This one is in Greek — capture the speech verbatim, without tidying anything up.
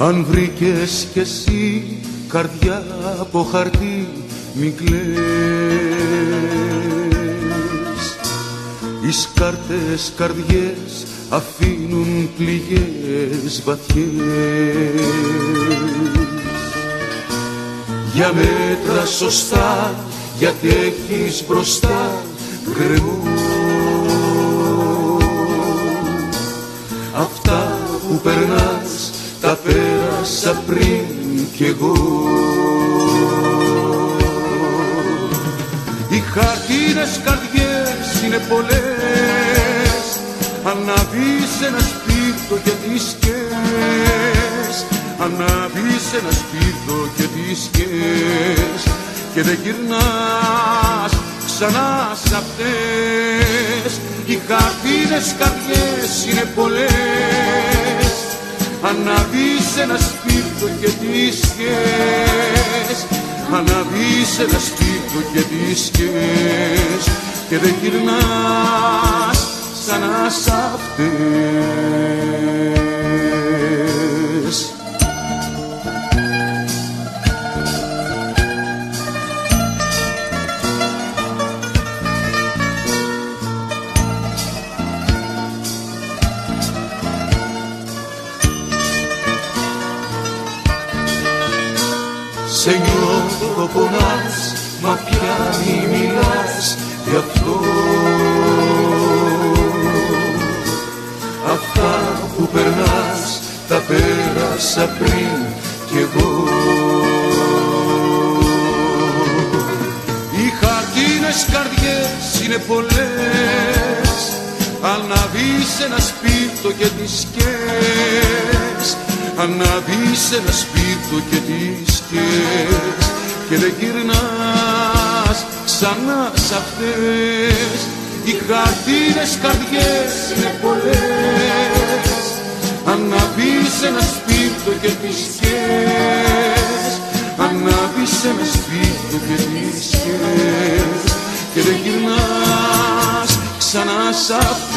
Αν βρήκες κι εσύ καρδιά από χαρτί, μην κλαις. Εις κάρτες καρδιές αφήνουν πληγές βαθιές. Για μέτρα σωστά, γιατί έχεις μπροστά γκρεμό. Αυτά που περνάς τα πέρασα πριν κι εγώ. Οι χαρτίνες καρδιές είναι πολλές. Ανάβεις ένα σπίρτο και τις καίες. Ανάβεις ένα σπίρτο και τις καίες. Και δεν γυρνάς ξανά σ' αυτές. Οι χαρτίνες καρδιές είναι πολλές. Ανάβεις ένα σπίρτο και τις σκιές. Ανάβεις ένα σπίρτο και τις σκιές. Και δεν γυρνάς ξανά σ' αυτές. Σε νιώθω πονάς, μα πια μη μιλάς γι' αυτό. Αυτά που περνάς τα πέρασα πριν κι εγώ. Οι χαρτίνες καρδιές είναι πολλές. Ανάβεις ένα σπίρτο και τις σκιές. Ανάβεις ένα σπίρτο και τις σκιές. Και δεν γυρνάς ξανά σ' αυτές. Οι χαρτίνες καρδιές είναι πολλές. Ανάβεις ένα σπίρτο και τις σκιές. Ανάβεις ένα σπίρτο και τις σκιές. Και δεν γυρνάς ξανά σ' αυτές.